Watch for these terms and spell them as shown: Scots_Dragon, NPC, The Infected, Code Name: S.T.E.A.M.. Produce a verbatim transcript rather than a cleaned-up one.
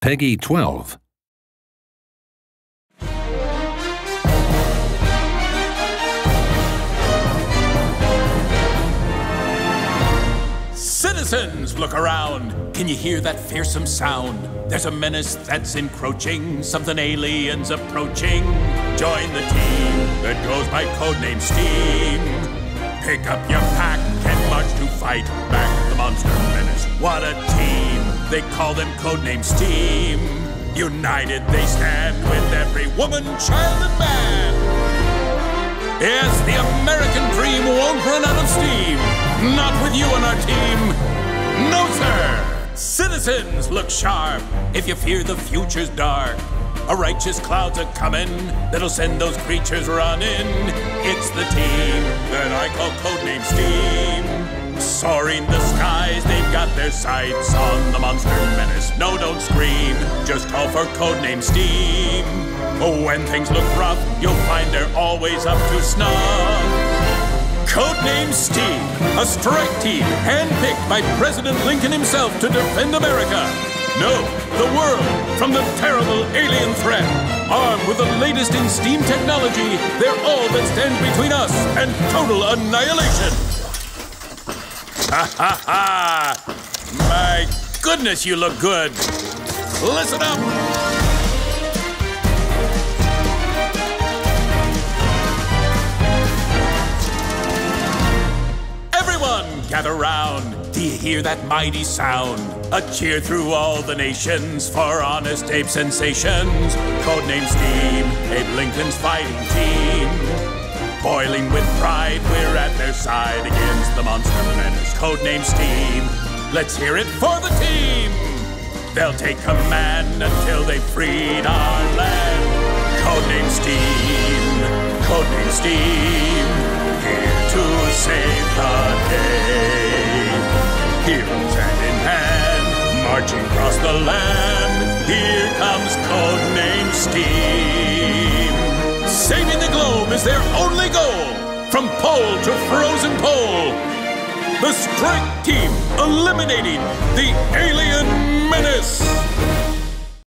Peggy twelve. Citizens, look around. Can you hear that fearsome sound? There's a menace that's encroaching, something alien's approaching. Join the team that goes by Code Name S T E A M. Pick up your pack and march to fight back the monster menace. What a team! They call them Code Name S T E A M. United they stand with every woman, child, and man. Yes, the American dream won't run out of steam. Not with you and our team. No, sir! Citizens, look sharp if you fear the future's dark. A righteous cloud's a-comin' that'll send those creatures running. It's the team that I call Codename S T E A M. Soaring the skies, they've got their sights on the monster menace. No, don't scream, just call for Codename S T E A M. Oh, when things look rough, you'll find they're always up to snuff. Codename S T E A M, a strike team handpicked by President Lincoln himself to defend America. No, the world from the terrible alien threat. Armed with the latest in S T E A M technology, they're all that stands between us and total annihilation. Ha ha ha! My goodness, you look good. Listen up. Gather round, do you hear that mighty sound? A cheer through all the nations for honest ape sensations. Codename S T E A M, Abe Lincoln's fighting team. Boiling with pride, we're at their side against the monster menace. Codename S T E A M, let's hear it for the team. They'll take command until they've freed our land. Codename S T E A M, Codename S T E A M, here to save the day. Heroes hand in hand, marching across the land. Here comes Codename S T E A M. Saving the globe is their only goal. From pole to frozen pole, the strike team eliminating the alien menace.